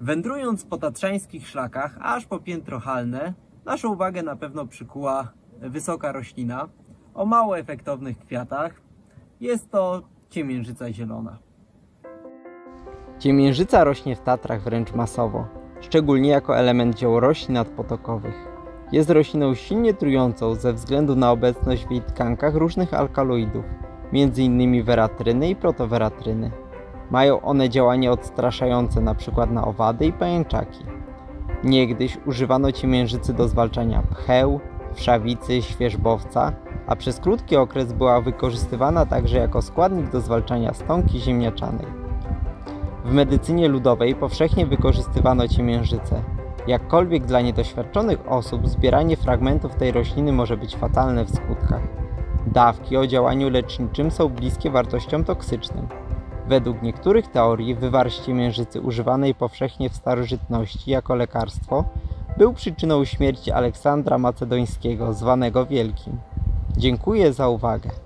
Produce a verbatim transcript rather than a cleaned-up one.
Wędrując po tatrzańskich szlakach, aż po piętro Halne, naszą uwagę na pewno przykuła wysoka roślina o mało efektownych kwiatach. Jest to ciemiężyca zielona. Ciemiężyca rośnie w Tatrach wręcz masowo, szczególnie jako element dzieł roślin nadpotokowych. Jest rośliną silnie trującą ze względu na obecność w jej tkankach różnych alkaloidów, między innymi weratryny i protoweratryny. Mają one działanie odstraszające np. na owady i pajęczaki. Niegdyś używano ciemiężycy do zwalczania pcheł, wszawicy, świerzbowca, a przez krótki okres była wykorzystywana także jako składnik do zwalczania stonki ziemniaczanej. W medycynie ludowej powszechnie wykorzystywano ciemiężycę. Jakkolwiek dla niedoświadczonych osób zbieranie fragmentów tej rośliny może być fatalne w skutkach. Dawki o działaniu leczniczym są bliskie wartościom toksycznym. Według niektórych teorii wywar z ciemiężycy używanej powszechnie w starożytności jako lekarstwo był przyczyną śmierci Aleksandra Macedońskiego, zwanego Wielkim. Dziękuję za uwagę.